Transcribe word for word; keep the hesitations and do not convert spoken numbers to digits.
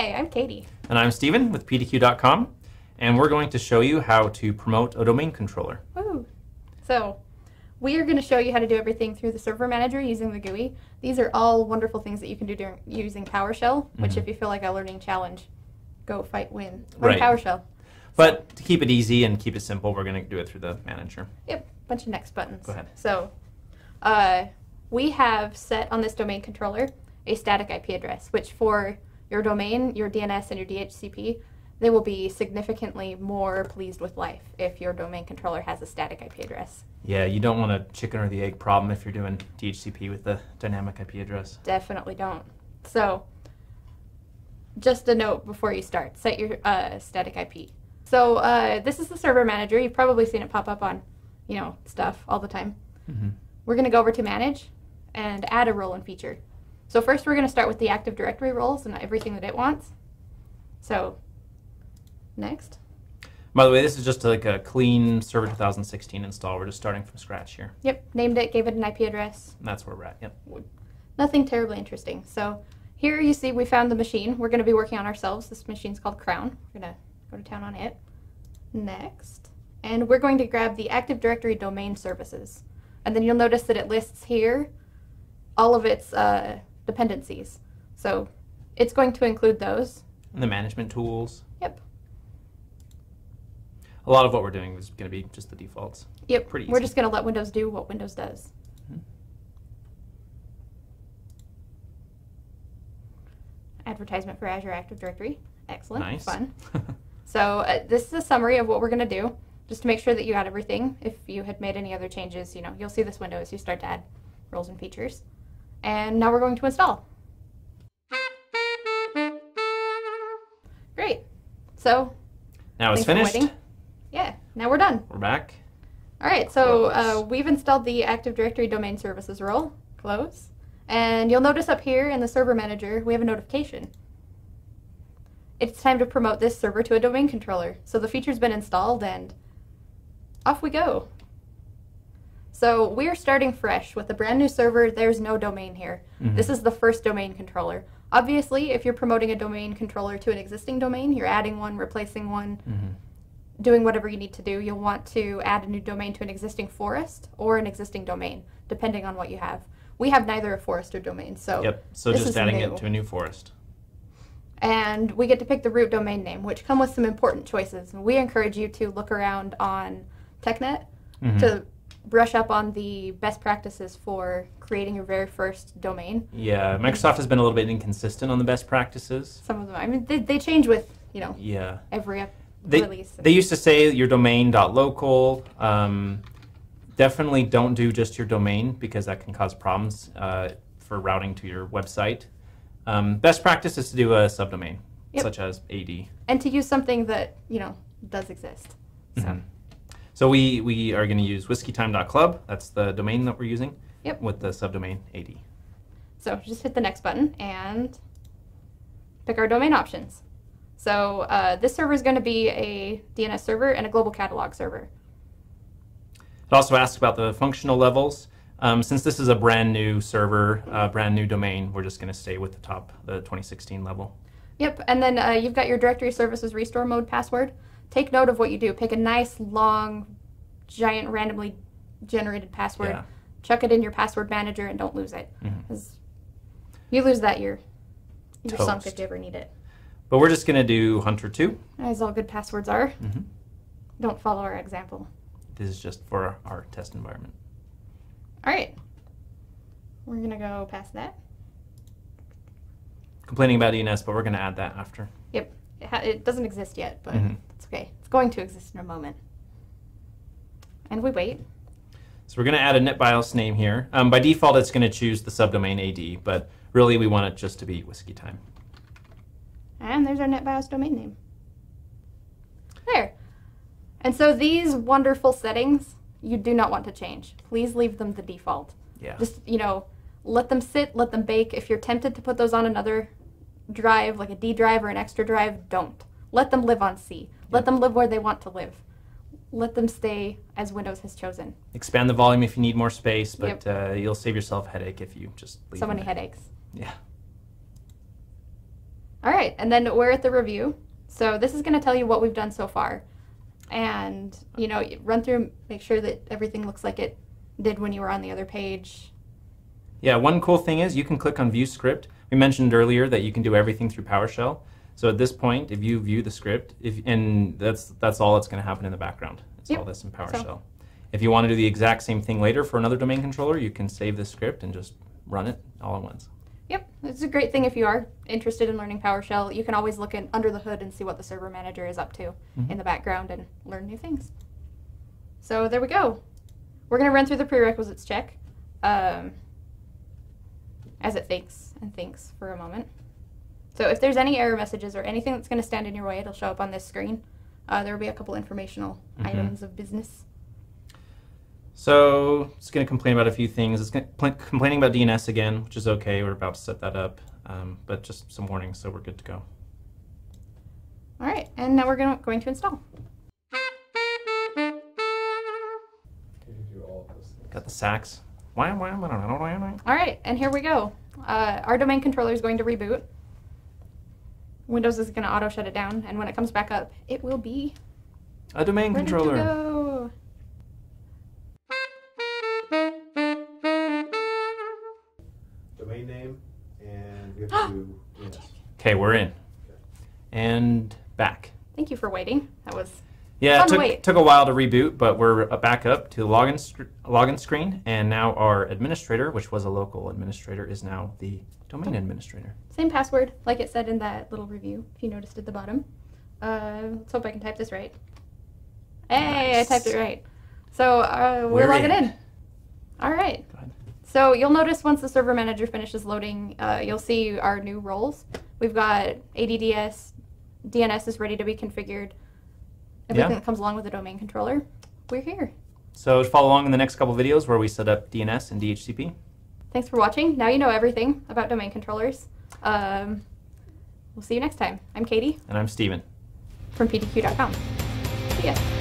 Hi, I'm Katie. And I'm Steven with P D Q dot com, and we're going to show you how to promote a domain controller. Woo. So we are going to show you how to do everything through the server manager using the G U I. These are all wonderful things that you can do during, using PowerShell, which mm-hmm. if you feel like a learning challenge, go fight win. Learn right. PowerShell. But so, to keep it easy and keep it simple, we're going to do it through the manager. Yep, bunch of next buttons. Go ahead. So uh, we have set on this domain controller a static I P address, which for your domain, your D N S, and your D H C P, they will be significantly more pleased with life if your domain controller has a static I P address. Yeah, you don't want a chicken or the egg problem if you're doing D H C P with the dynamic I P address. Definitely don't. So just a note before you start, set your uh, static I P. So uh, this is the server manager. You've probably seen it pop up on, you know, stuff all the time. Mm-hmm. We're going to go over to manage and add a role and feature. So first we're going to start with the Active Directory roles and everything that it wants. So next. By the way, this is just like a clean Server two thousand sixteen install. We're just starting from scratch here. Yep, named it, gave it an I P address. And that's where we're at, yep. Nothing terribly interesting. So here you see we found the machine. We're going to be working on ourselves. This machine's called Crown. We're going to go to town on it. Next. And we're going to grab the Active Directory domain services. And then you'll notice that it lists here all of its uh, dependencies. So it's going to include those. And the management tools. Yep. A lot of what we're doing is going to be just the defaults. Yep. Pretty easy. We're just going to let Windows do what Windows does. Mm-hmm. Advertisement for Azure Active Directory. Excellent. Nice. Fun. So uh, this is a summary of what we're going to do, just to make sure that you got everything. If you had made any other changes, you know, you'll see this window as you start to add roles and features. And now we're going to install. Great. So now it's finished. Yeah, now we're done. We're back. All right, so uh, we've installed the Active Directory Domain Services role. Close. And you'll notice up here in the Server Manager, we have a notification. It's time to promote this server to a domain controller. So the feature's been installed and off we go. So we're starting fresh with a brand new server. There's no domain here. Mm-hmm. This is the first domain controller. Obviously, if you're promoting a domain controller to an existing domain, you're adding one, replacing one, mm-hmm. doing whatever you need to do. You'll want to add a new domain to an existing forest or an existing domain, depending on what you have. We have neither a forest or domain, so yep. So this just is adding new. It to a new forest. And we get to pick the root domain name, which come with some important choices. And we encourage you to look around on TechNet mm-hmm. to brush up on the best practices for creating your very first domain. Yeah, Microsoft has been a little bit inconsistent on the best practices. Some of them. I mean, they, they change with, you know, yeah. every up they, release. They used to say your domain.local. Um, definitely don't do just your domain because that can cause problems uh, for routing to your website. Um, best practice is to do a subdomain, yep. such as A D. And to use something that, you know, does exist. So, mm-hmm. so we, we are going to use whiskey time dot club. That's the domain that we're using yep. with the subdomain A D. So just hit the next button and pick our domain options. So uh, this server is going to be a D N S server and a global catalog server. It also asks about the functional levels. Um, since this is a brand new server, uh, brand new domain, we're just going to stay with the top, the twenty sixteen level. Yep, and then uh, you've got your directory services restore mode password. Take note of what you do. Pick a nice, long, giant, randomly generated password. Yeah. Chuck it in your password manager and don't lose it. Mm-hmm. You lose that, you're, you're sunk if you ever need it. But we're just going to do Hunter two. As all good passwords are. Mm-hmm. Don't follow our example. This is just for our test environment. All right, we're going to go past that. Complaining about D N S, but we're going to add that after. Yep, it, ha it doesn't exist yet, but mm-hmm. it's okay. It's going to exist in a moment. And we wait. So we're going to add a NetBIOS name here. Um, by default, it's going to choose the subdomain A D, but really we want it just to be Whiskey Time. And there's our NetBIOS domain name. There. And so these wonderful settings you do not want to change. Please leave them the default. Yeah. Just, you know, let them sit, let them bake. If you're tempted to put those on another drive, like a D drive or an extra drive, don't. Let them live on C. Let yep. them live where they want to live. Let them stay as Windows has chosen. Expand the volume if you need more space, but yep. uh, you'll save yourself headache if you just leave So many there. headaches. Yeah. All right, and then we're at the review. So this is going to tell you what we've done so far. And, you know, run through, make sure that everything looks like it did when you were on the other page. Yeah, one cool thing is you can click on View Script. We mentioned earlier that you can do everything through PowerShell. So at this point, if you view the script, if, and that's, that's all that's going to happen in the background. It's yep. all this in PowerShell. So. If you want to do the exact same thing later for another domain controller, you can save the script and just run it all at once. Yep, it's a great thing if you are interested in learning PowerShell. You can always look in, under the hood and see what the server manager is up to mm-hmm. in the background and learn new things. So there we go. We're going to run through the prerequisites check um, as it thinks and thinks for a moment. So if there's any error messages or anything that's going to stand in your way, it'll show up on this screen. Uh, there will be a couple informational mm-hmm. items of business. So it's going to complain about a few things. It's going to, complaining about D N S again, which is OK. We're about to set that up. Um, but just some warnings, so we're good to go. All right, and now we're going to, going to install. Got the sax. All right, and here we go. Uh, our domain controller is going to reboot. Windows is going to auto shut it down, and when it comes back up, it will be a domain ready controller. To go. Domain name, and we have to do D N S. Okay, we're in. Okay. And back. Thank you for waiting. That was yeah, fun it took, wait. took a while to reboot, but we're back up to the login, sc login screen, and now our administrator, which was a local administrator, is now the domain administrator. Same password, like it said in that little review, if you noticed at the bottom. Uh, let's hope I can type this right. Hey, nice. I typed it right. So uh, we're, we're logging in. in. All right. Go ahead. So you'll notice once the server manager finishes loading, uh, you'll see our new roles. We've got A D D S, D N S is ready to be configured, everything yeah. that comes along with the domain controller. We're here. So follow along in the next couple videos where we set up D N S and D H C P. Thanks for watching. Now you know everything about domain controllers. Um, we'll see you next time. I'm Katie. And I'm Steven. From P D Q dot com. See ya.